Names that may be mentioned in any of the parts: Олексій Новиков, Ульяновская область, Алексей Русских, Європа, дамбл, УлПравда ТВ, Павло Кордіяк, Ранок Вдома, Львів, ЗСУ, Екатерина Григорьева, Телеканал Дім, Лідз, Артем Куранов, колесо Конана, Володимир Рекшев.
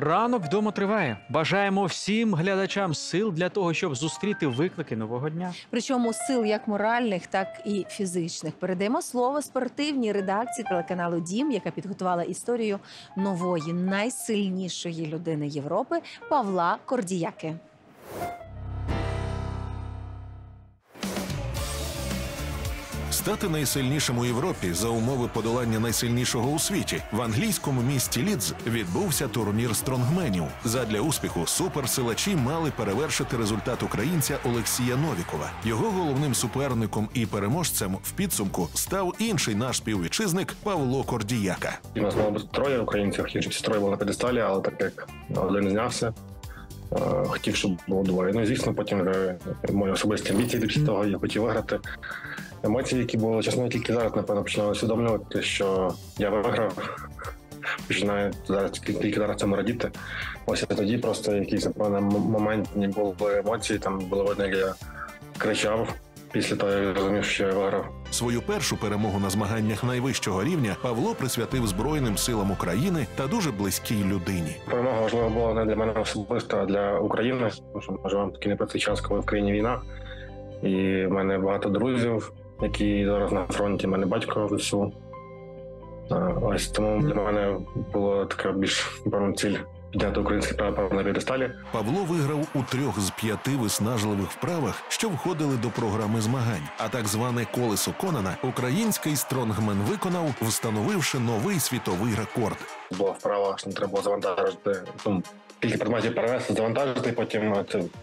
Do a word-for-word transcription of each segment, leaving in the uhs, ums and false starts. Ранок вдома триває. Бажаємо всім глядачам сил для того, щоб зустріти виклики нового дня. Причому сил як моральних, так і фізичних. Передаємо слово спортивній редакції телеканалу «Дім», яка підготувала історію нової, найсильнішої людини Європи Павла Кордіяки. Стати найсильнішим у Європі за умови подолання найсильнішого у світі. В англійському місті Лідз відбувся турнір стронгменів. Задля успіху суперсилачі мали перевершити результат українця Олексія Новикова. Його головним суперником і переможцем в підсумку став інший наш співвітчизник Павло Кордіяка. У нас мало б троє українців, хотів, щоб троє було на п'єдесталі, але так як один знявся, хотів, щоб було двоє. Ну, звісно, потім мої особисті амбіції до того, я хотів виграти. Емоції, які були, чесно, тільки зараз, напевно, починаю усвідомлювати, що я виграв, починаю зараз, тільки зараз цьому радіти. Ось тоді просто якийсь, напевно, момент, не було емоцій, там було видно, як я кричав. Після того я розумів, що я виграв. Свою першу перемогу на змаганнях найвищого рівня Павло присвятив Збройним силам України та дуже близькій людині. Перемога важлива була не для мене особисто, а для України. Тому що ми живемо такий непростий час, коли в країні війна. І в мене багато друзів, які зараз на фронті, в мене батько в ЗСУ. Ось тому для мене була така більш певна ціль підняти український прапор на п'єдесталі. Павло виграв у трьох з п'яти виснажливих вправах, що входили до програми змагань. А так зване колесо Конана український стронгмен виконав, встановивши новий світовий рекорд. Була вправа, що не треба було завантажити. Тільки предметів перенести, завантажити, потім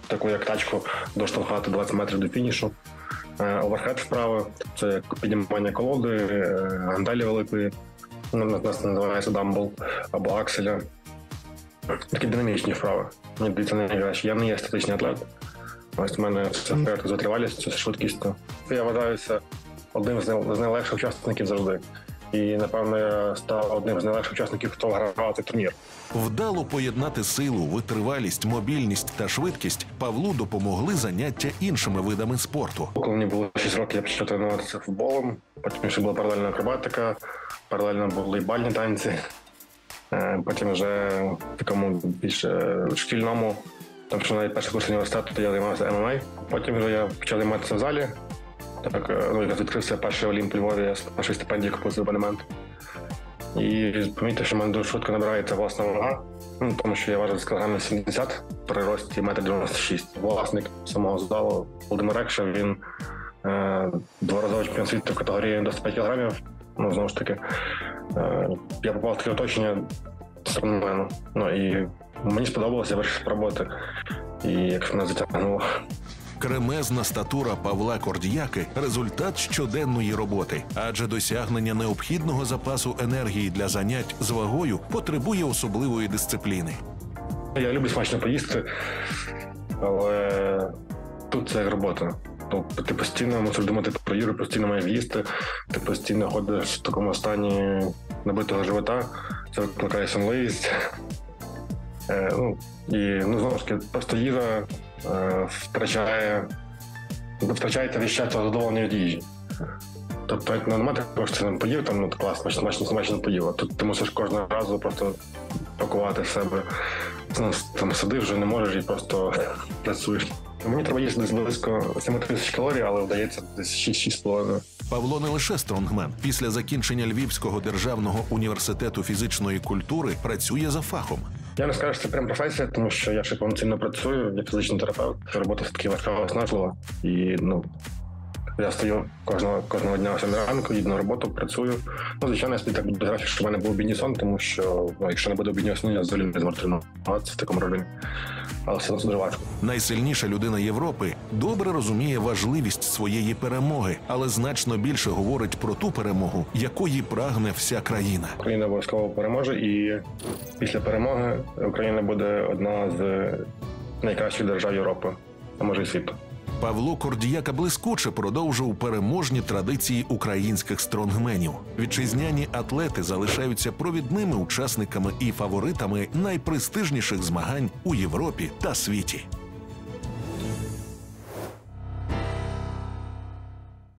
таку як тачку доштовхати двадцять метрів до фінішу. Оверхед вправи – це піднімання колоди, гантелі великої, у нас називається дамбл або акселя. Такі динамічні вправи. Мені дивіться найкраще. Я не є статичний атлет. Ось в мене все в порядку з витривалістю, з швидкістю. Я вважаюся одним з найлегших учасників завжди. І, напевно, я став одним з найлегших учасників, хто грав цей турнір. Вдало поєднати силу, витривалість, мобільність та швидкість Павлу допомогли заняття іншими видами спорту. Коли мені було шість років, я почав тренуватися футболом, потім ще була паралельна акробатика, паралельно були бальні танці, потім вже в такому більш шкільному, тому що навіть перший курс університету я займався ем ем а, потім вже я почав займатися в залі. Так, ну, як відкрився перший Олімп у Львові, я з першої стипендії купив абонемент. І помітив, що в мене дуже швидко набирається власна вага, ну, тому що я важив з кілограмів сімдесят, при рості метр дев'яносто шість. Власник самого залу Володимир Рекшев, він е, дворазовий чемпіон світу в категорії до ста п'яти кілограмів. Ну, знову ж таки, е, я попав в таке оточення стронгмену. Ну, і мені сподобалося, я вирішив спробувати, і як мене затягнуло. Кремезна статура Павла Кордіяки – результат щоденної роботи. Адже досягнення необхідного запасу енергії для занять з вагою потребує особливої дисципліни. Я люблю смачно поїсти, але тут це як робота. Тобто ти постійно мусиш думати про їжу, постійно маєш їсти, ти постійно ходиш в такому стані набитого живота, це викликає сонливість. Е, ну, і, ну, знову ж таки, просто їжа е, втрачає, втрачається від щастя задоволення від їжі. Тобто, як не мати просто не поїв, там, ну, клас, смачно, смачно, смачно поїв, а тут ти мусиш кожного разу просто пакувати в себе. Ну, там сидиш вже не можеш і просто працюєш. Мені треба їсти десь близько семи тисяч калорій, але вдається десь шість-шість з половиною. Павло не лише стронгмен. Після закінчення Львівського державного університету фізичної культури працює за фахом. Я не скажу, що це прям професія, тому що я ще повноцінно працюю, я фізичний терапевт. Робота все-таки важка, виснажлива. І, ну, я стою кожного, кожного дня о сьомій ранку, їду на роботу, працюю. Ну, звичайно, я собі так буду графік, що в мене був обідній сон, тому що, ну, якщо не буде обіднього сну, я взагалі не зможу тренуватися в такому режимі. Але все дуже важко. Найсильніша людина Європи добре розуміє важливість своєї перемоги, але значно більше говорить про ту перемогу, якої прагне вся країна. Україна обов'язково переможе, і після перемоги Україна буде одна з найкращих держав Європи, а може й світу. Павло Кордіяка блискуче продовжив переможні традиції українських стронгменів. Вітчизняні атлети залишаються провідними учасниками і фаворитами найпрестижніших змагань у Європі та світі.